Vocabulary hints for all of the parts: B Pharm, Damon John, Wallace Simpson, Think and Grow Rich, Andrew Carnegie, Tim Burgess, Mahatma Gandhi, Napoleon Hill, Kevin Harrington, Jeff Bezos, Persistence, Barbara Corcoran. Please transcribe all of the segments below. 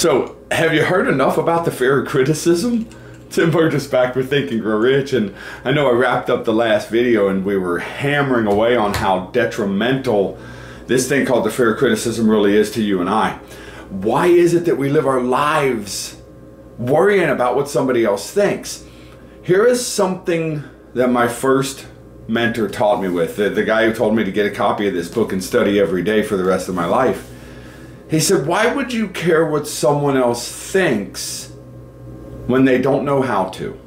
So, have you heard enough about the fear of criticism? Tim Burgess back with Think and Grow Rich, and I know I wrapped up the last video and we were hammering away on how detrimental this thing called the fear of criticism really is to you and I. Why is it that we live our lives worrying about what somebody else thinks? Here is something that my first mentor taught me with, the guy who told me to get a copy of this book and study every day for the rest of my life. He said, why would you care what someone else thinks when they don't know how to?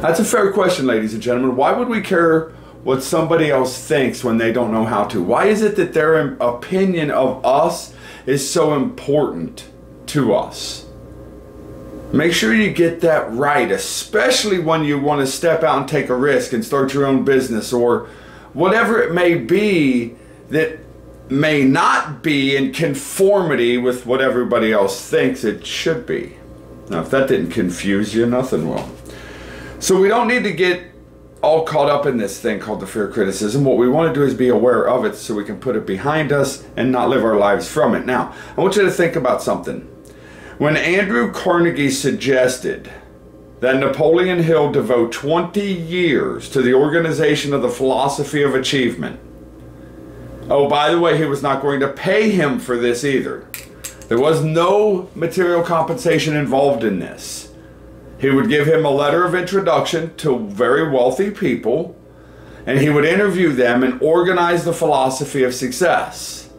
That's a fair question, ladies and gentlemen. Why would we care what somebody else thinks when they don't know how to? Why is it that their opinion of us is so important to us? Make sure you get that right, especially when you want to step out and take a risk and start your own business or whatever it may be that may not be in conformity with what everybody else thinks it should be. Now, if that didn't confuse you, nothing will. So we don't need to get all caught up in this thing called the fear of criticism. What we want to do is be aware of it so we can put it behind us and not live our lives from it. Now, I want you to think about something. When Andrew Carnegie suggested that Napoleon Hill devote 20 years to the organization of the philosophy of achievement, oh, by the way, he was not going to pay him for this either. There was no material compensation involved in this. He would give him a letter of introduction to very wealthy people, and he would interview them and organize the philosophy of success.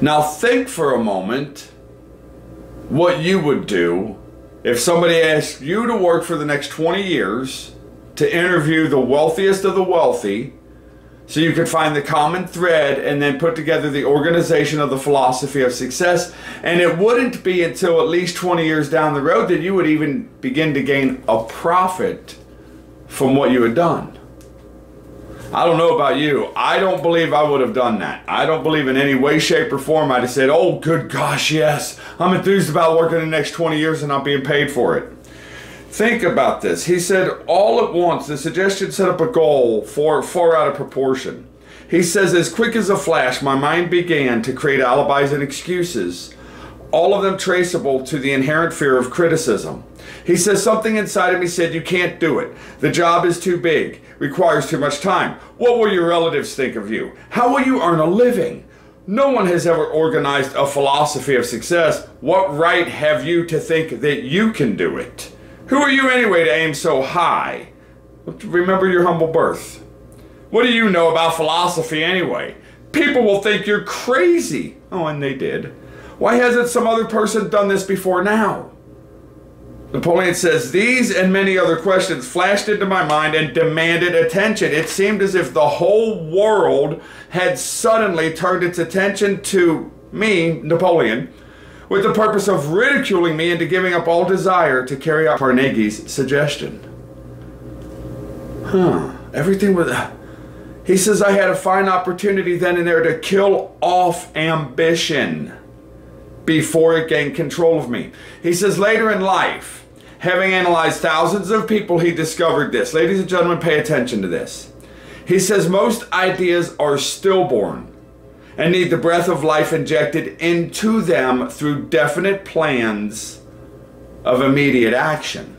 Now think for a moment what you would do if somebody asked you to work for the next 20 years to interview the wealthiest of the wealthy, so you could find the common thread and then put together the organization of the philosophy of success. And it wouldn't be until at least 20 years down the road that you would even begin to gain a profit from what you had done. I don't know about you. I don't believe I would have done that. I don't believe in any way, shape, or form I'd have said, oh, good gosh, yes, I'm enthused about working the next 20 years and not being paid for it. Think about this. He said, all at once, the suggestion set up a goal far out of proportion. He says, as quick as a flash, my mind began to create alibis and excuses, all of them traceable to the inherent fear of criticism. He says, something inside of me said, you can't do it. The job is too big, requires too much time. What will your relatives think of you? How will you earn a living? No one has ever organized a philosophy of success. What right have you to think that you can do it? Who are you anyway to aim so high? Remember your humble birth. What do you know about philosophy anyway? People will think you're crazy. Oh, and they did. Why hasn't some other person done this before now? Napoleon says, these and many other questions flashed into my mind and demanded attention. It seemed as if the whole world had suddenly turned its attention to me, Napoleon, with the purpose of ridiculing me into giving up all desire to carry out Carnegie's suggestion. Everything with that. He says, I had a fine opportunity then and there to kill off ambition before it gained control of me. He says, later in life, having analyzed thousands of people, he discovered this. Ladies and gentlemen, pay attention to this. He says, most ideas are stillborn and need the breath of life injected into them through definite plans of immediate action.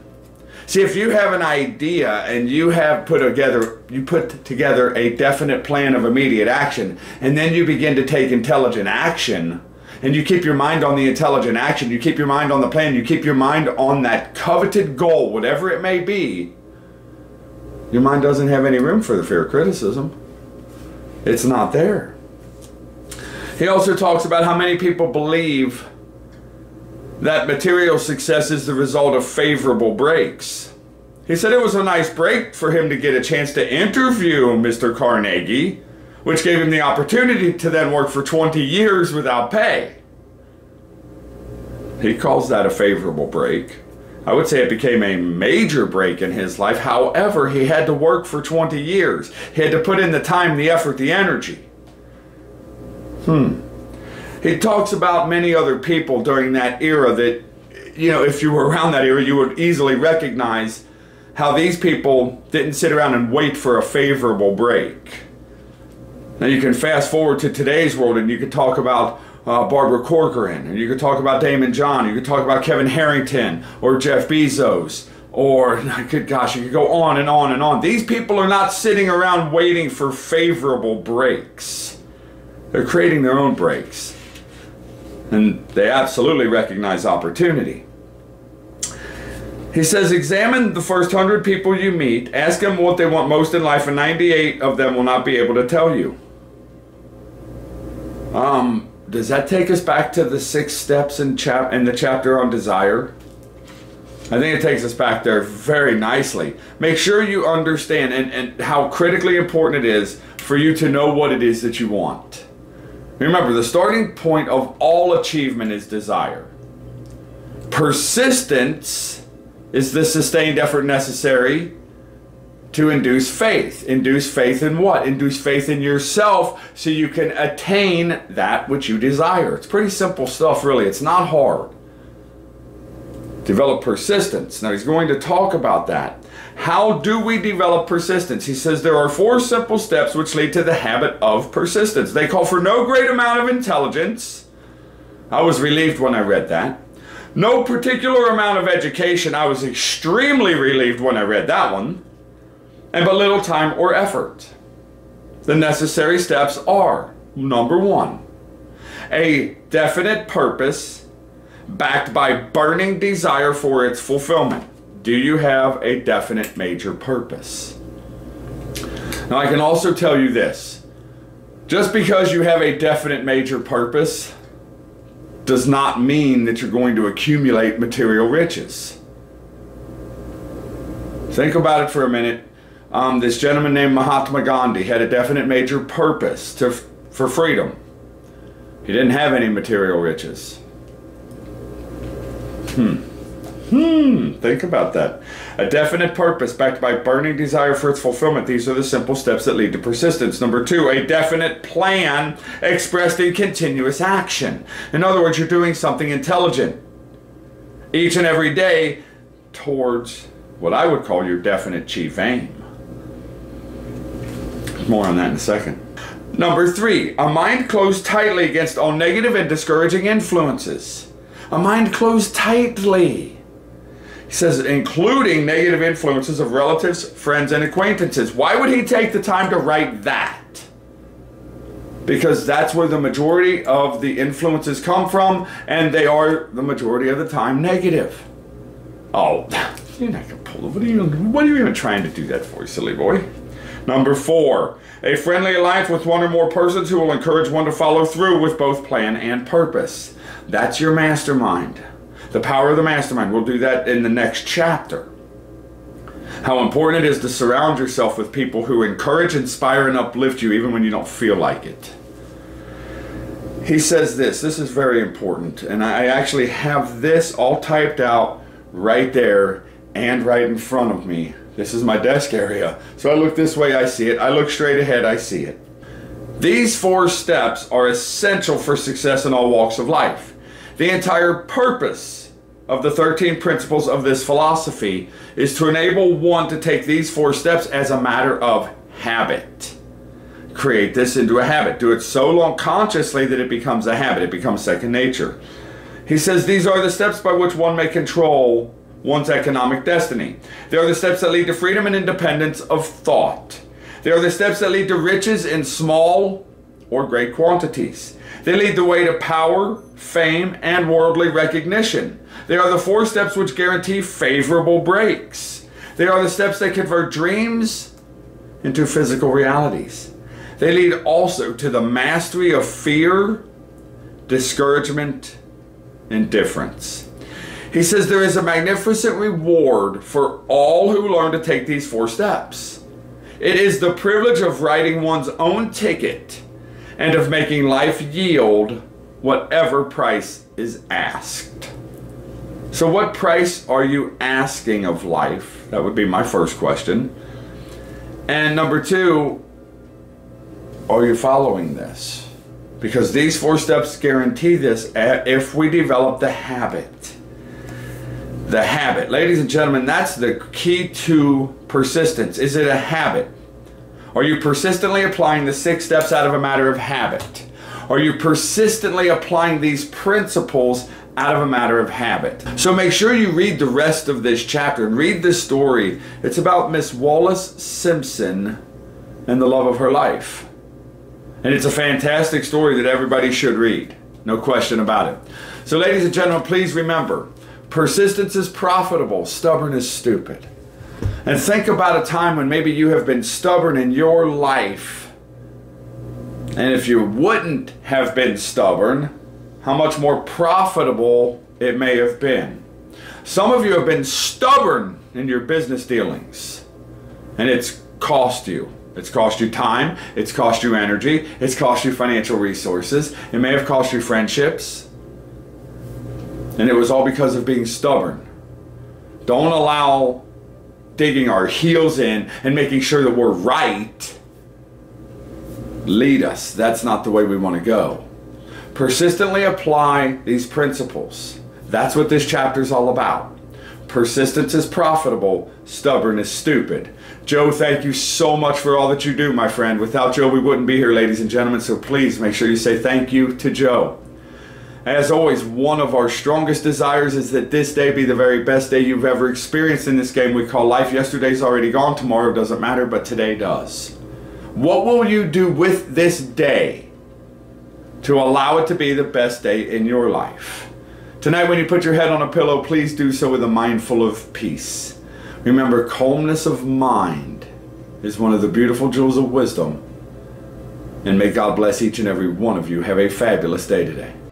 See, if you have an idea and you put together a definite plan of immediate action, and then you begin to take intelligent action, and you keep your mind on the intelligent action, you keep your mind on the plan, you keep your mind on that coveted goal, whatever it may be, your mind doesn't have any room for the fear of criticism. It's not there. He also talks about how many people believe that material success is the result of favorable breaks. He said it was a nice break for him to get a chance to interview Mr. Carnegie, which gave him the opportunity to then work for 20 years without pay. He calls that a favorable break. I would say it became a major break in his life. However, he had to work for 20 years. He had to put in the time, the effort, the energy. He talks about many other people during that era that, you know, if you were around that era, you would easily recognize how these people didn't sit around and wait for a favorable break. Now you can fast forward to today's world and you can talk about Barbara Corcoran, and you could talk about Damon John, you could talk about Kevin Harrington or Jeff Bezos, or gosh, you could go on and on and on. These people are not sitting around waiting for favorable breaks. They're creating their own breaks, and they absolutely recognize opportunity. He says, examine the first 100 people you meet, ask them what they want most in life, and 98 of them will not be able to tell you. Does that take us back to the 6 steps in the chapter on desire? I think it takes us back there very nicely. Make sure you understand and how critically important it is for you to know what it is that you want. Remember, the starting point of all achievement is desire. Persistence is the sustained effort necessary to induce faith. Induce faith in what? Induce faith in yourself so you can attain that which you desire. It's pretty simple stuff, really. It's not hard. Develop persistence. Now, he's going to talk about that. How do we develop persistence? He says there are 4 simple steps which lead to the habit of persistence. They call for no great amount of intelligence. I was relieved when I read that. No particular amount of education. I was extremely relieved when I read that one. And but little time or effort. The necessary steps are, number 1, a definite purpose backed by burning desire for its fulfillment. Do you have a definite major purpose? Now, I can also tell you this. Just because you have a definite major purpose does not mean that you're going to accumulate material riches. Think about it for a minute. This gentleman named Mahatma Gandhi had a definite major purpose for freedom. He didn't have any material riches. Think about that. A definite purpose backed by burning desire for its fulfillment. These are the simple steps that lead to persistence. Number 2, a definite plan expressed in continuous action. In other words, you're doing something intelligent each and every day towards what I would call your definite chief aim. More on that in a second. Number 3, a mind closed tightly against all negative and discouraging influences. A mind closed tightly. He says, including negative influences of relatives, friends, and acquaintances. Why would he take the time to write that? Because that's where the majority of the influences come from, and they are the majority of the time negative. Oh, you're not going to pull it. What are you even trying to do that for, silly boy? Number 4, a friendly alliance with one or more persons who will encourage one to follow through with both plan and purpose. That's your mastermind. The power of the mastermind. We'll do that in the next chapter. How important it is to surround yourself with people who encourage, inspire, and uplift you even when you don't feel like it. He says this. This is very important. And I actually have this all typed out right there and right in front of me. This is my desk area. So I look this way, I see it. I look straight ahead, I see it. These 4 steps are essential for success in all walks of life. The entire purpose of the 13 principles of this philosophy is to enable one to take these 4 steps as a matter of habit. Create this into a habit. Do it so long consciously that it becomes a habit. It becomes second nature. He says these are the steps by which one may control one's economic destiny. They are the steps that lead to freedom and independence of thought. They are the steps that lead to riches in small or great quantities. They lead the way to power, fame, and worldly recognition. They are the 4 steps which guarantee favorable breaks. They are the steps that convert dreams into physical realities. They lead also to the mastery of fear, discouragement, indifference. He says there is a magnificent reward for all who learn to take these 4 steps. It is the privilege of writing one's own ticket and of making life yield whatever price is asked. So what price are you asking of life? That would be my first question. And number 2, are you following this? Because these 4 steps guarantee this if we develop the habit. The habit. Ladies and gentlemen, that's the key to persistence. Is it a habit? Are you persistently applying the 6 steps out of a matter of habit? Are you persistently applying these principles out of a matter of habit? So make sure you read the rest of this chapter and read this story. It's about Miss Wallace Simpson and the love of her life. And it's a fantastic story that everybody should read. No question about it. So ladies and gentlemen, please remember, persistence is profitable, stubborn is stupid. And think about a time when maybe you have been stubborn in your life. And if you wouldn't have been stubborn, how much more profitable it may have been. Some of you have been stubborn in your business dealings, and it's cost you. It's cost you time, it's cost you energy, it's cost you financial resources, it may have cost you friendships, and it was all because of being stubborn. Don't allow digging our heels in and making sure that we're right lead us. That's not the way we want to go. Persistently apply these principles. That's what this chapter is all about. Persistence is profitable, stubborn is stupid. Joe, thank you so much for all that you do, my friend. Without Joe, we wouldn't be here, ladies and gentlemen, so please make sure you say thank you to Joe. As always, one of our strongest desires is that this day be the very best day you've ever experienced in this game we call life. Yesterday's already gone, tomorrow doesn't matter, but today does. What will you do with this day to allow it to be the best day in your life? Tonight when you put your head on a pillow, please do so with a mind full of peace. Remember, calmness of mind is one of the beautiful jewels of wisdom. And may God bless each and every one of you. Have a fabulous day today.